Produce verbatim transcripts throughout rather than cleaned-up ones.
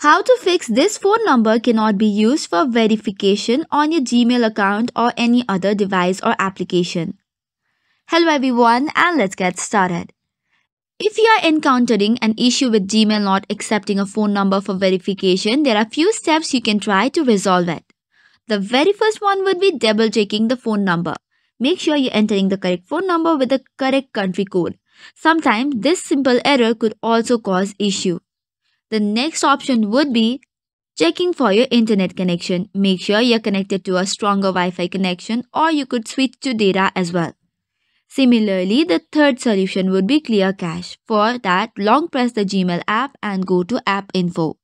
How to fix this phone number cannot be used for verification on your Gmail account or any other device or application. Hello everyone, and let's get started. If you are encountering an issue with Gmail not accepting a phone number for verification, there are few steps you can try to resolve it. The very first one would be double checking the phone number. Make sure you're entering the correct phone number with the correct country code. Sometimes this simple error could also cause issue. The next option would be checking for your internet connection. Make sure you're connected to a stronger Wi-Fi connection, or you could switch to data as well. Similarly, the third solution would be clear cache. For that, long press the Gmail app and go to App Info.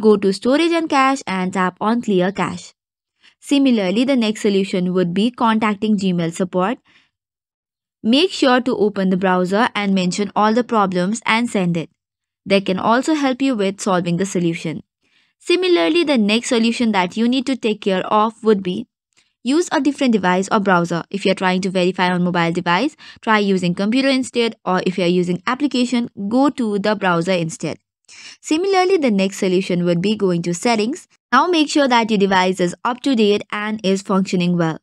Go to Storage and Cache and tap on Clear Cache. Similarly, the next solution would be contacting Gmail support. Make sure to open the browser and mention all the problems and send it. They can also help you with solving the solution. Similarly, the next solution that you need to take care of would be use a different device or browser. If you're trying to verify on mobile device, try using computer instead, or if you're using application, go to the browser instead. Similarly, the next solution would be going to settings. Now make sure that your device is up to date and is functioning well.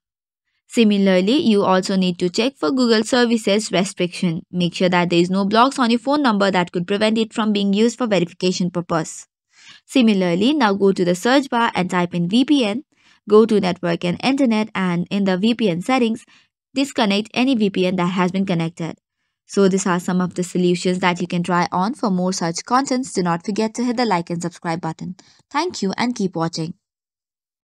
Similarly, you also need to check for Google services restriction. Make sure that there is no blocks on your phone number that could prevent it from being used for verification purpose. Similarly, now go to the search bar and type in V P N. Go to network and internet, and in the V P N settings, disconnect any V P N that has been connected. So these are some of the solutions that you can try on. For more such contents, do not forget to hit the like and subscribe button. Thank you and keep watching.